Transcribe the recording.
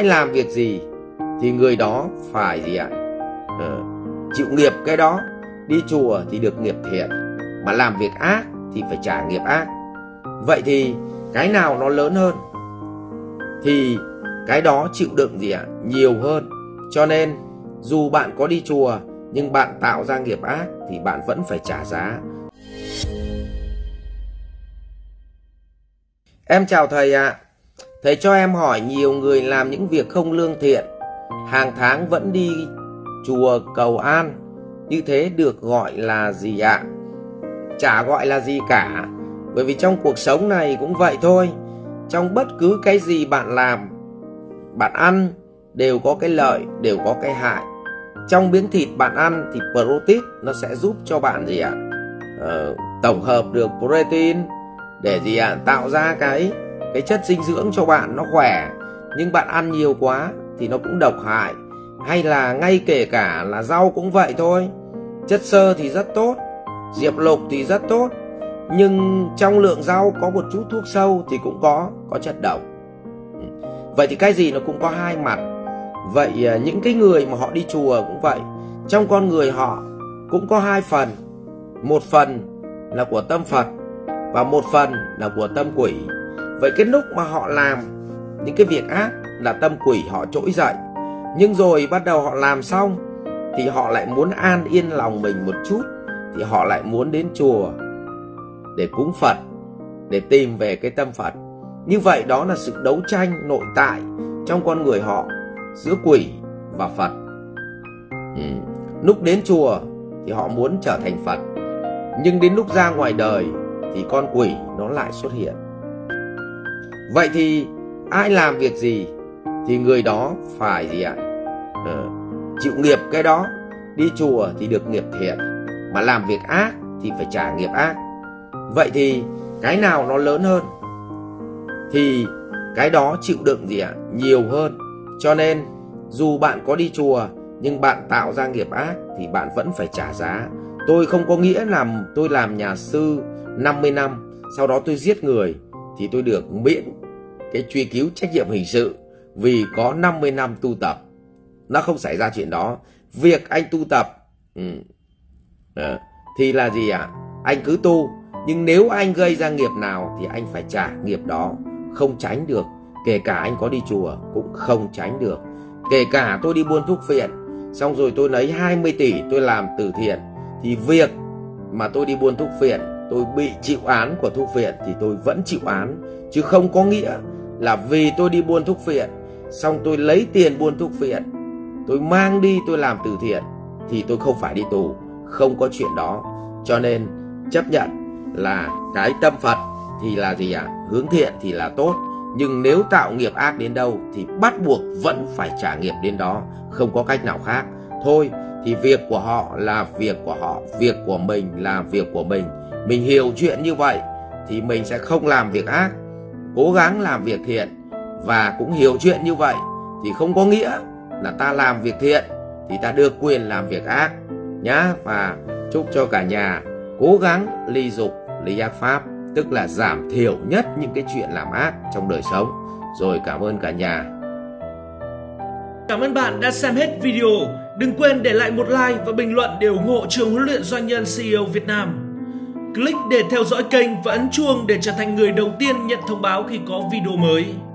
hay làm việc gì thì người đó phải gì ạ? Chịu nghiệp cái đó. Đi chùa thì được nghiệp thiện, mà làm việc ác thì phải trả nghiệp ác. Vậy thì cái nào nó lớn hơn thì cái đó chịu đựng gì ạ? Nhiều hơn. Cho nên dù bạn có đi chùa nhưng bạn tạo ra nghiệp ác thì bạn vẫn phải trả giá. Em chào thầy ạ. Thầy cho em hỏi, nhiều người làm những việc không lương thiện, hàng tháng vẫn đi chùa cầu an, như thế được gọi là gì ạ? Chả gọi là gì cả. Bởi vì trong cuộc sống này cũng vậy thôi. Trong bất cứ cái gì bạn làm, bạn ăn, đều có cái lợi, đều có cái hại. Trong miếng thịt bạn ăn thì protein nó sẽ giúp cho bạn gì ạ? Tổng hợp được protein để gì ạ? Tạo ra cái chất dinh dưỡng cho bạn, nó khỏe. Nhưng bạn ăn nhiều quá thì nó cũng độc hại. Hay là ngay kể cả là rau cũng vậy thôi. Chất xơ thì rất tốt, diệp lục thì rất tốt, nhưng trong lượng rau có một chút thuốc sâu thì cũng có chất độc. Vậy thì cái gì nó cũng có hai mặt. Vậy những cái người mà họ đi chùa cũng vậy, trong con người họ cũng có hai phần. Một phần là của tâm Phật và một phần là của tâm quỷ. Vậy cái lúc mà họ làm những cái việc ác là tâm quỷ họ trỗi dậy. Nhưng rồi bắt đầu họ làm xong thì họ lại muốn an yên lòng mình một chút, thì họ lại muốn đến chùa để cúng Phật, để tìm về cái tâm Phật. Như vậy đó là sự đấu tranh nội tại trong con người họ giữa quỷ và Phật. Lúc đến chùa thì họ muốn trở thành Phật, nhưng đến lúc ra ngoài đời thì con quỷ nó lại xuất hiện. Vậy thì ai làm việc gì thì người đó phải gì ạ? Chịu nghiệp cái đó. Đi chùa thì được nghiệp thiện, mà làm việc ác thì phải trả nghiệp ác. Vậy thì cái nào nó lớn hơn thì cái đó chịu đựng gì ạ? Nhiều hơn. Cho nên dù bạn có đi chùa nhưng bạn tạo ra nghiệp ác thì bạn vẫn phải trả giá. Tôi không có nghĩa là tôi làm nhà sư 50 năm, sau đó tôi giết người thì tôi được miễn cái truy cứu trách nhiệm hình sự vì có 50 năm tu tập. Nó không xảy ra chuyện đó. Việc anh tu tập thì là gì ạ? Anh cứ tu. Nhưng nếu anh gây ra nghiệp nào thì anh phải trả nghiệp đó. Không tránh được. Kể cả anh có đi chùa cũng không tránh được. Kể cả tôi đi buôn thuốc phiện, xong rồi tôi lấy 20 tỷ tôi làm từ thiện, thì việc mà tôi đi buôn thuốc phiện, tôi bị chịu án của thuốc phiện thì tôi vẫn chịu án. Chứ không có nghĩa là vì tôi đi buôn thuốc phiện, xong tôi lấy tiền buôn thuốc phiện, tôi mang đi tôi làm từ thiện thì tôi không phải đi tù. Không có chuyện đó. Cho nên chấp nhận là cái tâm Phật thì là gì ạ? Hướng thiện thì là tốt. Nhưng nếu tạo nghiệp ác đến đâu thì bắt buộc vẫn phải trả nghiệp đến đó. Không có cách nào khác. Thôi thì việc của họ là việc của họ, việc của mình là việc của mình. Mình hiểu chuyện như vậy thì mình sẽ không làm việc ác, cố gắng làm việc thiện. Và cũng hiểu chuyện như vậy thì không có nghĩa là ta làm việc thiện thì ta được quyền làm việc ác nhá. Và chúc cho cả nhà cố gắng ly dục, ly ác pháp, tức là giảm thiểu nhất những cái chuyện làm ác trong đời sống. Rồi, cảm ơn cả nhà. Cảm ơn bạn đã xem hết video. Đừng quên để lại một like và bình luận để ủng hộ trường huấn luyện doanh nhân CEO Việt Nam. Click để theo dõi kênh và ấn chuông để trở thành người đầu tiên nhận thông báo khi có video mới.